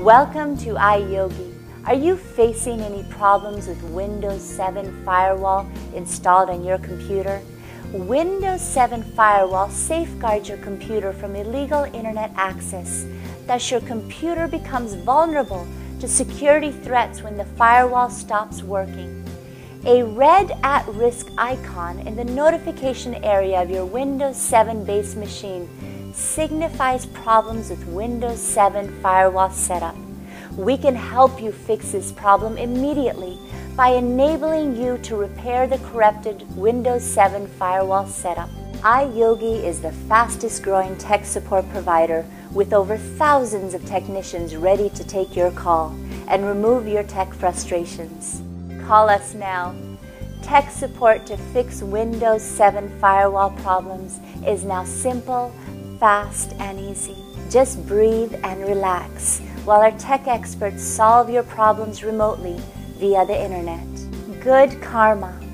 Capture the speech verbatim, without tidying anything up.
Welcome to iYogi. Are you facing any problems with Windows seven Firewall installed on your computer? Windows seven Firewall safeguards your computer from illegal internet access. Thus, your computer becomes vulnerable to security threats when the firewall stops working. A red at-risk icon in the notification area of your Windows seven based machine signifies problems with Windows seven firewall setup. We can help you fix this problem immediately by enabling you to repair the corrupted Windows seven firewall setup. iYogi is the fastest growing tech support provider with over thousands of technicians ready to take your call and remove your tech frustrations. Call us now. Tech support to fix Windows seven firewall problems is now simple, fast and easy. Just breathe and relax while our tech experts solve your problems remotely via the internet. Good karma.